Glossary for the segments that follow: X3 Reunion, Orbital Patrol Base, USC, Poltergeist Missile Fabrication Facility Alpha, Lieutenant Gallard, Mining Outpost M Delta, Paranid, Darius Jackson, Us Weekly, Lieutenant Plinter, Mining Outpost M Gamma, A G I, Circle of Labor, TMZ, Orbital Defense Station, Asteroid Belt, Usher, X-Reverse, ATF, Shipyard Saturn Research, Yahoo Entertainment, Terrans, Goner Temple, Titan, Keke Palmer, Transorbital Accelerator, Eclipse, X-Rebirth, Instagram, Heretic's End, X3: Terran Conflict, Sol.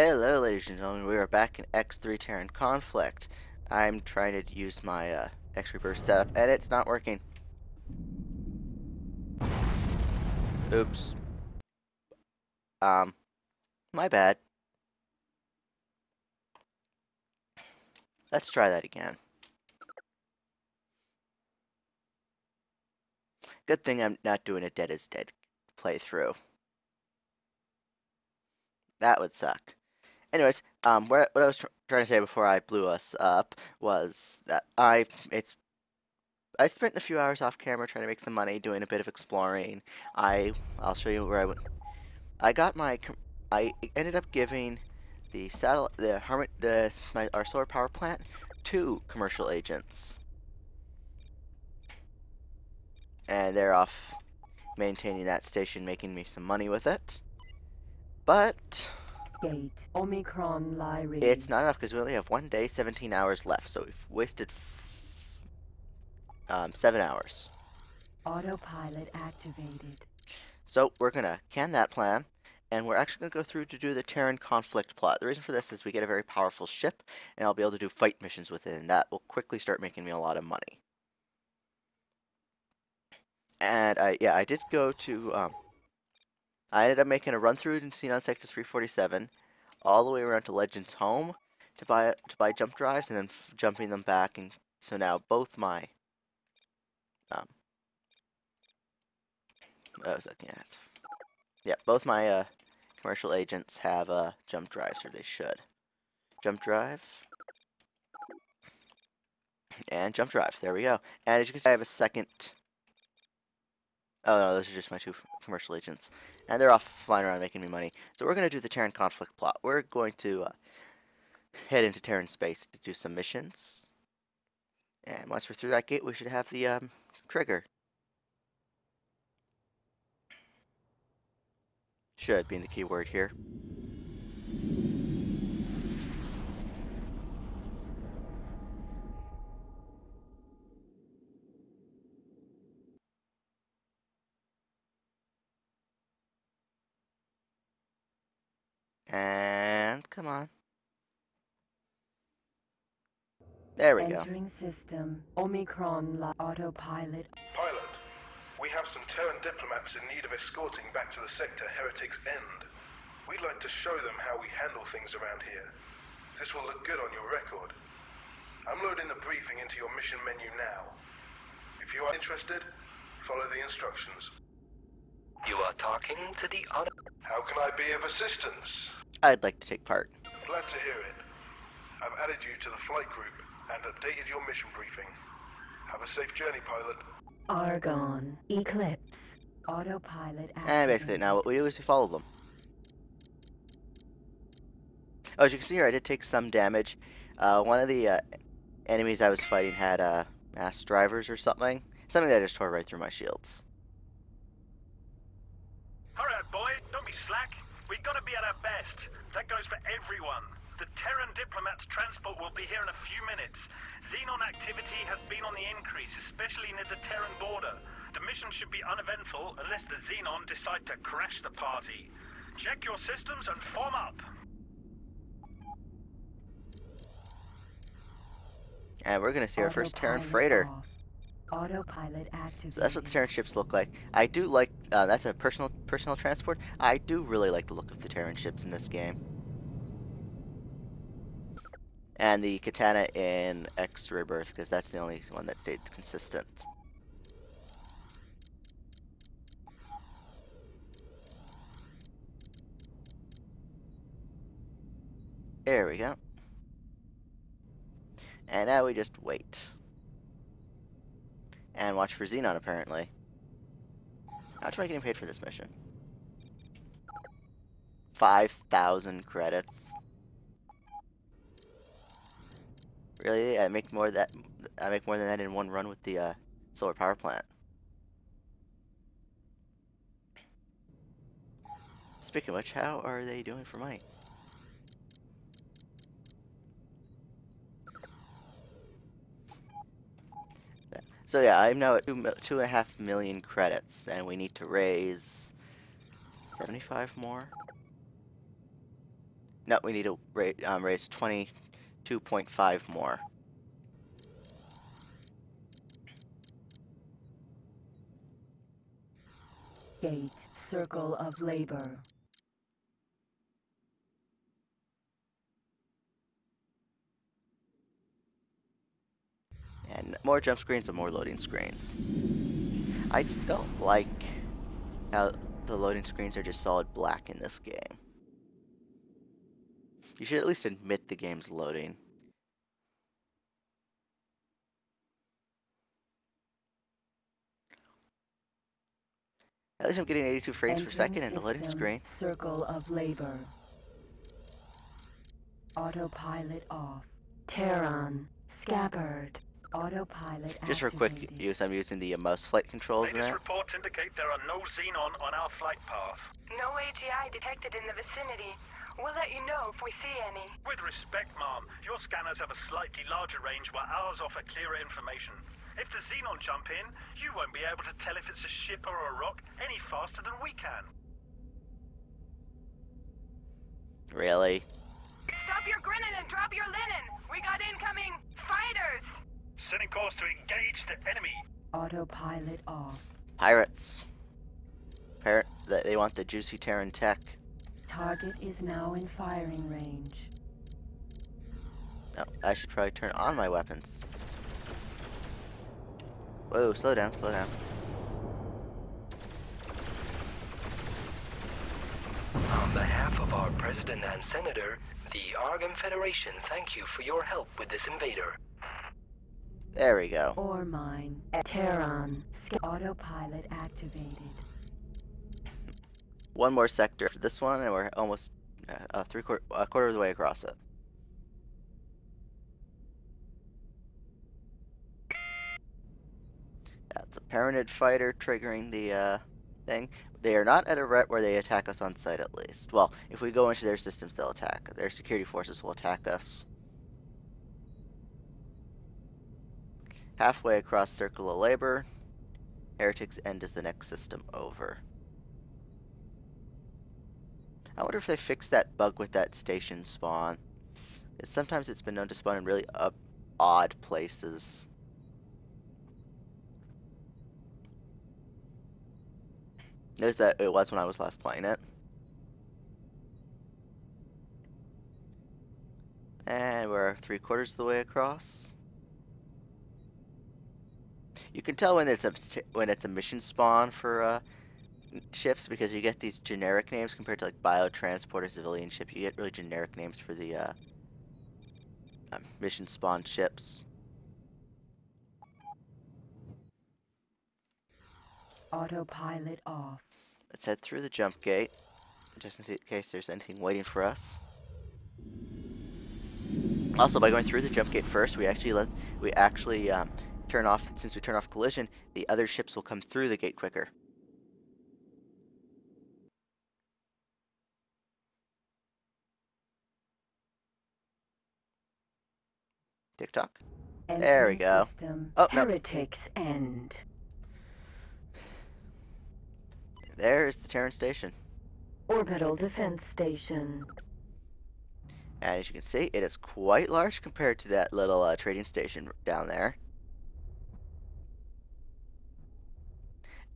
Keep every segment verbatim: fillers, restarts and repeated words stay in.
Hello ladies and gentlemen, we are back in X three Terran Conflict. I'm trying to use my uh, X-Reverse setup and it's not working. Oops. Um, my bad. Let's try that again. Good thing I'm not doing a Dead is Dead playthrough. That would suck. Anyways, um, what I was tr trying to say before I blew us up was that I it's I spent a few hours off camera trying to make some money, doing a bit of exploring. I I'll show you where I went. I got my I ended up giving the satellite the hermit the my, our solar power plant to commercial agents, and they're off maintaining that station, making me some money with it. But Gate. Omicron Lyrae. It's not enough because we only have one day, seventeen hours left, so we've wasted f um, seven hours. Autopilot activated. So we're gonna can that plan, and we're actually gonna go through to do the Terran conflict plot. The reason for this is we get a very powerful ship, and I'll be able to do fight missions with it, and that will quickly start making me a lot of money. And I yeah I did go to. Um, I ended up making a run through in Xenon Sector three forty-seven, all the way around to Legend's Home to buy to buy jump drives, and then f jumping them back, and so now both my um, what I was looking at, yeah, both my uh, commercial agents have uh, jump drives, or they should jump drive and jump drive. There we go. And as you can see, I have a second. Oh no, those are just my two commercial agents. And they're off flying around making me money. So we're going to do the Terran conflict plot. We're going to uh, head into Terran space to do some missions. And once we're through that gate, we should have the um, trigger. Should be the key word here. And come on. There we go. Entering system. Omicron autopilot. Pilot, we have some Terran diplomats in need of escorting back to the sector Heretic's End. We'd like to show them how we handle things around here. This will look good on your record. I'm loading the briefing into your mission menu now. If you are interested, follow the instructions. You are talking to the auto. How can I be of assistance? I'd like to take part. Glad to hear it. I've added you to the flight group and updated your mission briefing. Have a safe journey, pilot. Argon, Eclipse, autopilot. Activated. And basically, now what we do is we follow them. Oh, as you can see here, I did take some damage. Uh, one of the uh, enemies I was fighting had uh, mass drivers or something. Something that just tore right through my shields. Alright, boy, don't be slack. We've got to be at our best. That goes for everyone. The Terran diplomats' transport will be here in a few minutes. Xenon activity has been on the increase, especially near the Terran border. The mission should be uneventful unless the Xenon decide to crash the party. Check your systems and form up. And we're going to see our first Terran freighter. Autopilot activated. So that's what the Terran ships look like. I do like, uh, that's a personal personal transport. I do really like the look of the Terran ships in this game. And the Katana in X-Rebirth, because that's the only one that stayed consistent. There we go. And now we just wait. And watch for Xenon, apparently. How much am I getting paid for this mission? five thousand credits. Really? I make more that I make more than that in one run with the uh, solar power plant. Speaking of which, how are they doing for money? So yeah, I'm now at two, two and a half million credits, and we need to raise seventy-five more. No, we need to um, raise twenty-two point five more. Gate, Circle of Labor. And more jump screens and more loading screens. I don't like how the loading screens are just solid black in this game. You should at least admit the game's loading. At least I'm getting eighty-two frames per second in the loading screen. Circle of Labor. Autopilot off. Terran. Scabbard. Autopilot activated. Just for quick use, I'm using the uh, mouse flight controls now. Latest reports indicate there are no Xenon on our flight path. No A G I detected in the vicinity. We'll let you know if we see any. With respect, ma'am, your scanners have a slightly larger range while ours offer clearer information. If the Xenon jump in, you won't be able to tell if it's a ship or a rock any faster than we can. Really? Stop your grinning and drop your linen! We got incoming fighters! Sending calls to engage the enemy. Autopilot off. Pirates. Pirate, they want the juicy Terran tech. Target is now in firing range. Oh, I should probably turn on my weapons. Whoa, slow down, slow down. On behalf of our president and senator, the Argon Federation thank you for your help with this invader. There we go. Or mine. Terran. Autopilot activated. One more sector after this one, and we're almost uh, uh, three quarter, a quarter of the way across it. That's a Paranid fighter triggering the uh, thing. They are not at a rep where they attack us on sight, at least. Well, if we go into their systems, they'll attack. Their security forces will attack us. Halfway across Circle of Labor, Heretic's End is the next system over. I wonder if they fixed that bug with that station spawn. Sometimes it's been known to spawn in really up odd places. Notice that it was when I was last playing it. And we're three quarters of the way across. You can tell when it's a when it's a mission spawn for uh, ships, because you get these generic names compared to like biotransport or civilian ship. You get really generic names for the uh, um, mission spawn ships. Autopilot off. Let's head through the jump gate, just in case there's anything waiting for us. Also, by going through the jump gate first, we actually let we actually. Um, Turn off, since we turn off collision, the other ships will come through the gate quicker. Tick-tock. There we go. System. Oh, no. Heretic's End. There's the Terran Station. Orbital Defense Station. And as you can see, it is quite large compared to that little uh, trading station down there.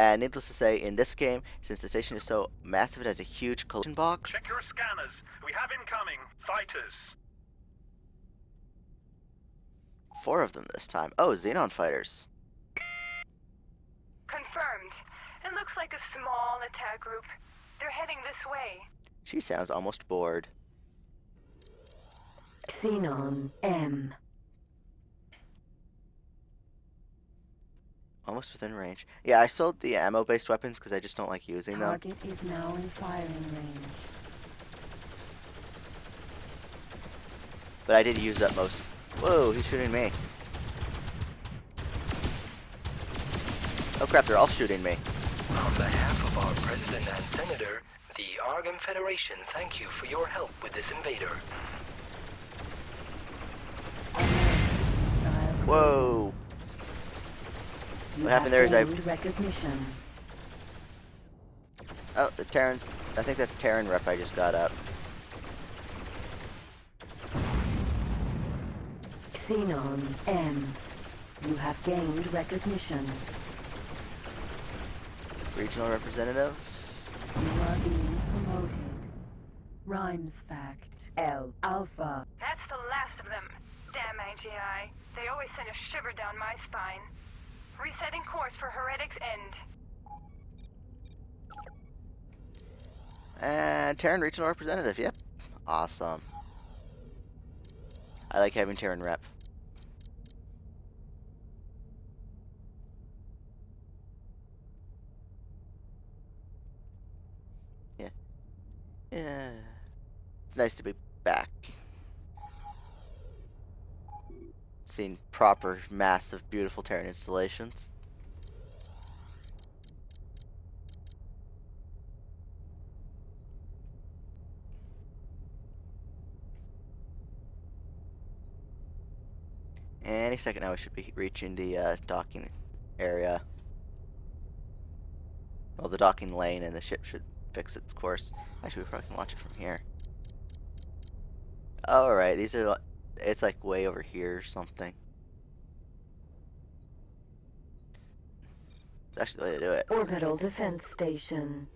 And needless to say, in this game, since the station is so massive, it has a huge collision box. Check your scanners. We have incoming fighters. Four of them this time. Oh, Xenon fighters. Confirmed. It looks like a small attack group. They're heading this way. She sounds almost bored. Xenon M. Almost within range. Yeah, I sold the ammo-based weapons because I just don't like using them. Target is now in firing range. But I did use up most. Whoa, he's shooting me. Oh crap, they're all shooting me. On behalf of our president and senator, the Argon Federation thank you for your help with this invader. Whoa. What happened there is I... Recognition. Oh, the Terrans... I think that's Terran rep I just got up. Xenon M. You have gained recognition. Regional representative. You are being promoted. Rhymes fact. L. Alpha. That's the last of them. Damn A G I. They always send a shiver down my spine. Resetting course for Heretic's End. And Terran Regional Representative, yep. Awesome. I like having Terran Rep. Yeah. Yeah. It's nice to be back. Seeing proper, massive, beautiful Terran installations. Any second now we should be reaching the uh, docking area. Well, the docking lane, and the ship should fix its course. Actually, we probably can watch it from here. Alright, these are... It's like way over here or something. It's actually the way to do it. Orbital Defense Station.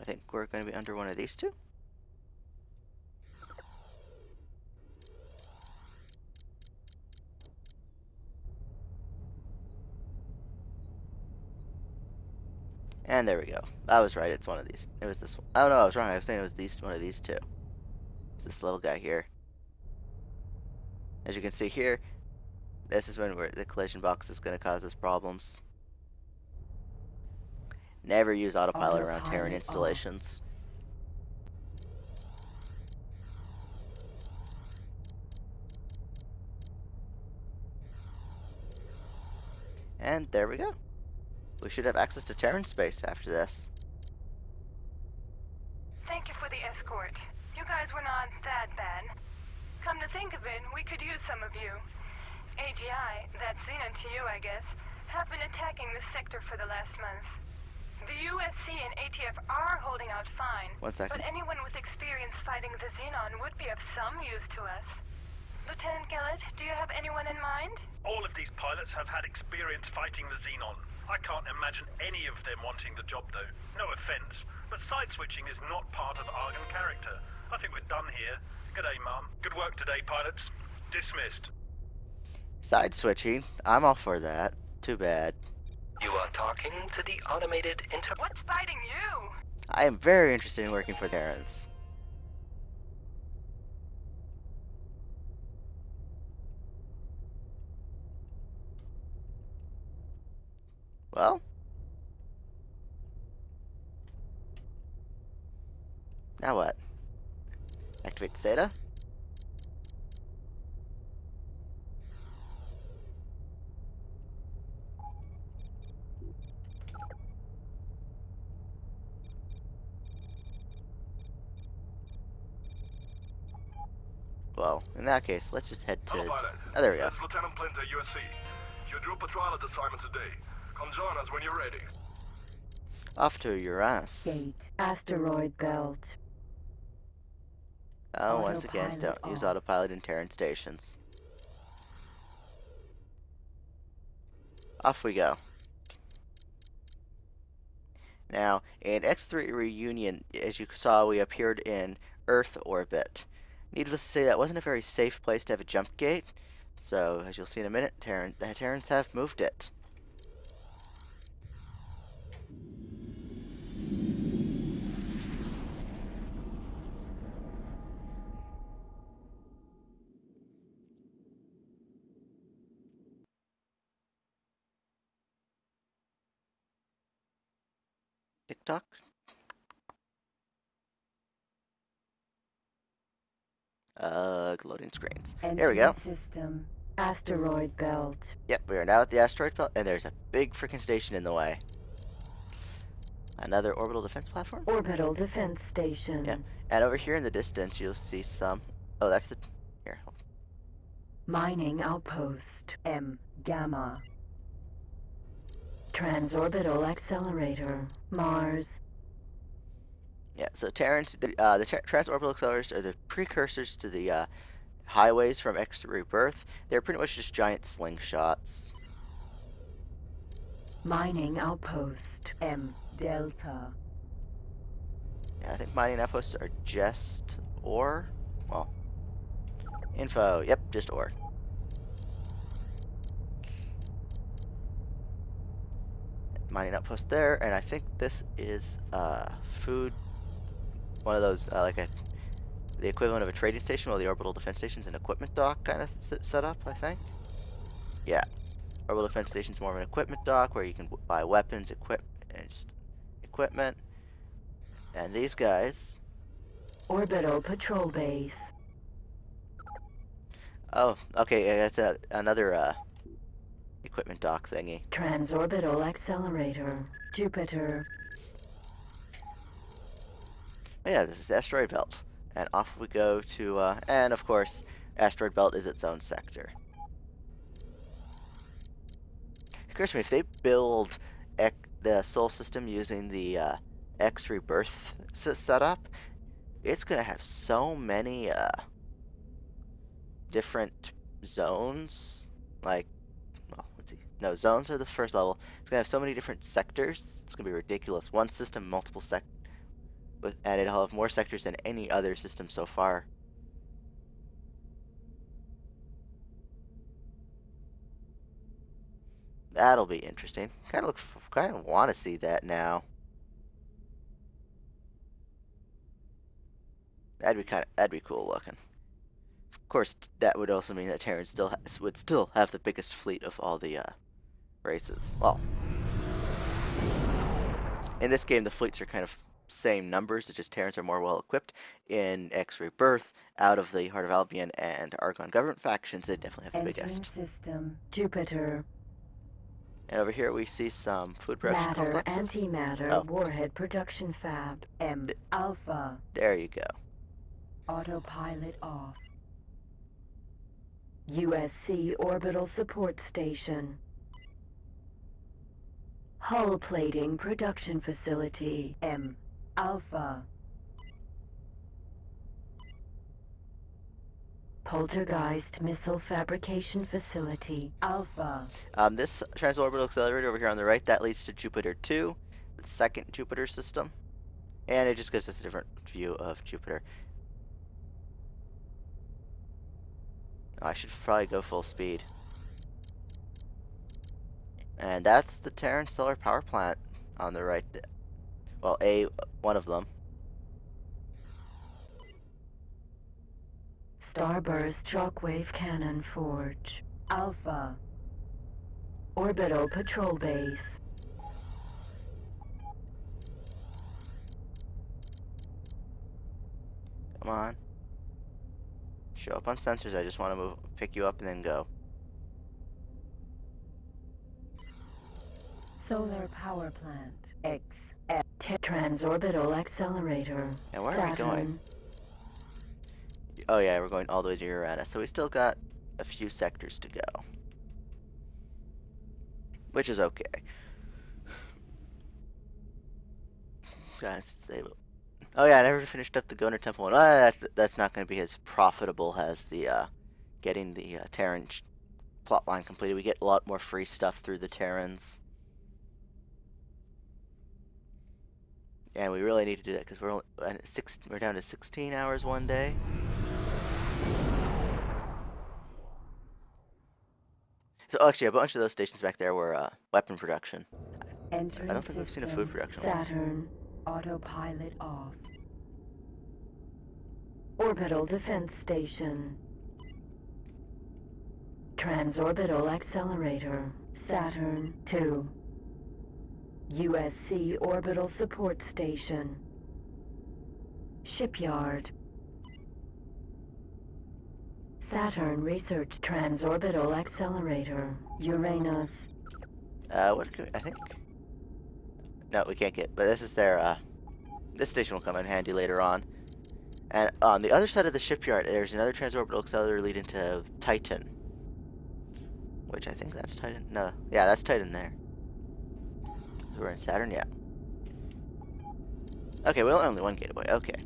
I think we're going to be under one of these two. And there we go. I was right, it's one of these. It was this one. Oh no, I was wrong. I was saying it was these one of these two. It's this little guy here. As you can see here, this is when we're, the collision box is going to cause us problems. Never use autopilot around Terran installations. And there we go. We should have access to Terran space after this. Thank you for the escort. You guys were not that bad. Come to think of it, we could use some of you. A G I, that's Xenon to you I guess, have been attacking this sector for the last month. The U S C and A T F are holding out fine, One second. but anyone with experience fighting the Xenon would be of some use to us. Lieutenant Gallard, do you have anyone in mind? All of these pilots have had experience fighting the Xenon. I can't imagine any of them wanting the job though. No offense, but side-switching is not part of Argon character. I think we're done here. Good day, Mom. Good work today, pilots. Dismissed. Side-switching? I'm all for that. Too bad. You are talking to the automated inter- What's biting you? I am very interested in working for Terrans. Well, now what? Activate SATA. Well, in that case, let's just head to. Hello, pilot. Oh, there we go. That's Lieutenant Plinter, U S C. Your drill patrol at assignment today. Come join us when you're ready. Off to Uranus. Gate. Asteroid Belt. Oh, autopilot once again, don't off. use autopilot in Terran stations. Off we go. Now, in X three Reunion, as you saw, we appeared in Earth orbit. Needless to say, that wasn't a very safe place to have a jump gate. So, as you'll see in a minute, Terran, the Terrans have moved it. TikTok. Uh, loading screens. Entry there we go. System. Asteroid Belt. Yep, we are now at the Asteroid Belt, and there's a big freaking station in the way. Another orbital defense platform? Orbital Defense Station. Yep. And over here in the distance, you'll see some. Oh, that's the. Here, hold on. Mining Outpost M Gamma. Transorbital Accelerator, Mars. Yeah, so Terrans, the, uh, the ter Transorbital Accelerators are the precursors to the uh, highways from X three Rebirth. They're pretty much just giant slingshots. Mining Outpost M Delta. Yeah, I think mining outposts are just ore. Well, info. Yep, just ore. Mining outpost there, and I think this is uh, food. One of those, uh, like a, the equivalent of a trading station, or the orbital defense station's an equipment dock kind of setup, I think. Yeah, orbital defense station's more of an equipment dock where you can w buy weapons, equip and just equipment. And these guys. Orbital Patrol Base. Oh, okay, yeah, that's a, another uh, equipment dock thingy. Transorbital Accelerator, Jupiter. Oh, yeah, this is Asteroid Belt. And off we go to, uh, and of course, Asteroid Belt is its own sector. It occurs to me, if they build ec the Sol system using the uh, X Rebirth setup, it's going to have so many uh, different zones. Like, well, let's see. No, zones are the first level. It's going to have so many different sectors. It's going to be ridiculous. One system, multiple sectors. And it'll have more sectors than any other system so far. That'll be interesting. Kind of look, f kind of want to see that now. That'd be kind of, that'd be cool looking. Of course, that would also mean that Terran still has, would still have the biggest fleet of all the uh, races. Well, in this game, the fleets are kind of same numbers, it's just Terrans are more well equipped. In X Rebirth, out of the Heart of Albion and Argon government factions, they definitely have the biggest. System, Jupiter. And over here we see some food production matter, complexes. Antimatter, oh. Warhead production fab, M Th Alpha. There you go. Autopilot off. U S C orbital support station. Hull plating production facility, M Alpha. Poltergeist Missile Fabrication Facility Alpha. Um, this transorbital accelerator over here on the right, that leads to Jupiter two, the second Jupiter system. And it just gives us a different view of Jupiter. Oh, I should probably go full speed. And that's the Terran Solar Power Plant on the right there. Well, a one of them. Starburst Shockwave Cannon Forge Alpha. Orbital Patrol Base. Come on. Show up on sensors. I just want to move, pick you up, and then go. Solar Power Plant X. Transorbital Accelerator. And where Saturn. Are we going? Oh yeah, we're going all the way to Uranus. So we still got a few sectors to go. Which is okay. Guys, stable. Oh yeah, I never finished up the Goner Temple one. Oh, that's, that's not going to be as profitable as the uh, getting the uh, Terran plotline completed. We get a lot more free stuff through the Terrans. And we really need to do that because we're only six. We're down to sixteen hours one day. So oh, actually, a bunch of those stations back there were uh, weapon production. Entering I don't think we've seen a food production one. Saturn, autopilot off. Orbital defense station. Transorbital accelerator. Saturn two. U S C Orbital Support Station. Shipyard. Saturn Research Transorbital Accelerator. Uranus. Uh, what could we, I think... No, we can't get... But this is their, uh... This station will come in handy later on. And on the other side of the shipyard, there's another Transorbital Accelerator leading to Titan. Which I think that's Titan... No. Yeah, that's Titan there. We're in Saturn, yeah. Okay, well, only one gateway. Okay.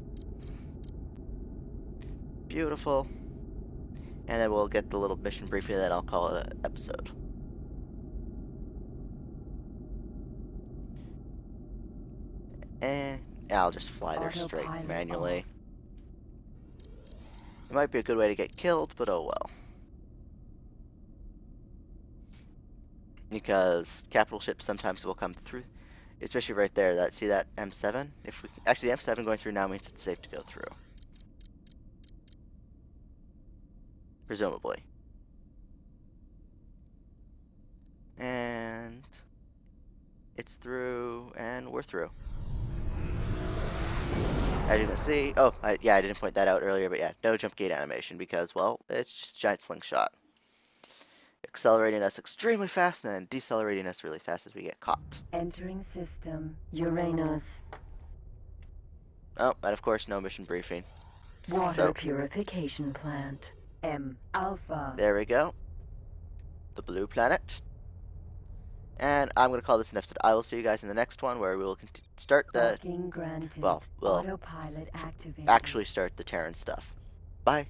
Beautiful. and then we'll get the little mission briefing that I'll call it an episode. And I'll just fly there straight manually. It might be a good way to get killed, but oh well. Because capital ships sometimes will come through, especially right there. That see that M seven? If we actually the M seven going through now means it's safe to go through, presumably. And it's through, and we're through. As you can see, oh I, yeah, I didn't point that out earlier, but yeah, no jump gate animation because well, it's just a giant slingshot. Accelerating us extremely fast and then decelerating us really fast as we get caught. Entering system, Uranus. Oh, and of course, no mission briefing. Water so, purification plant, M Alpha. There we go. The blue planet. And I'm going to call this an episode. I will see you guys in the next one where we will start the. Well, we'll actually start the Terran stuff. Bye.